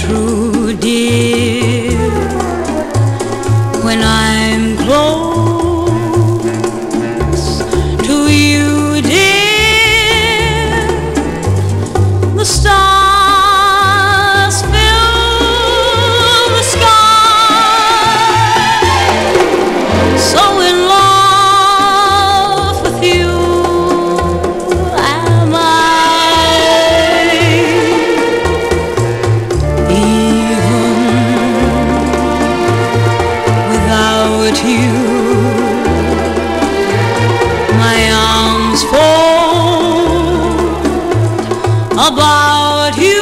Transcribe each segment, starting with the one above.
true, dear. When I'm close to you, dear, the stars fill the sky. So in love with you am I. Even without you, my arms fold about you.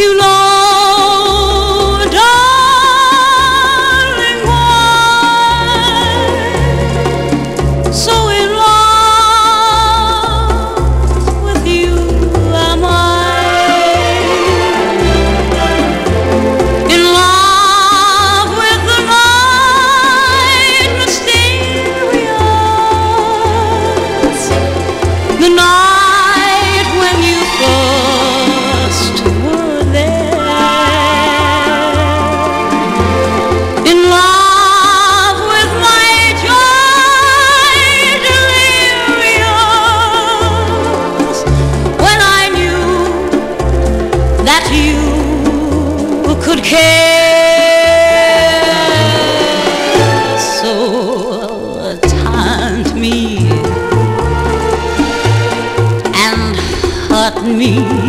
You know, darling, why so in love with you am I? In love with the night mysterious, the night when you first were there. In love with my joy delirious, when I knew that you could care. So taunt me, hurt me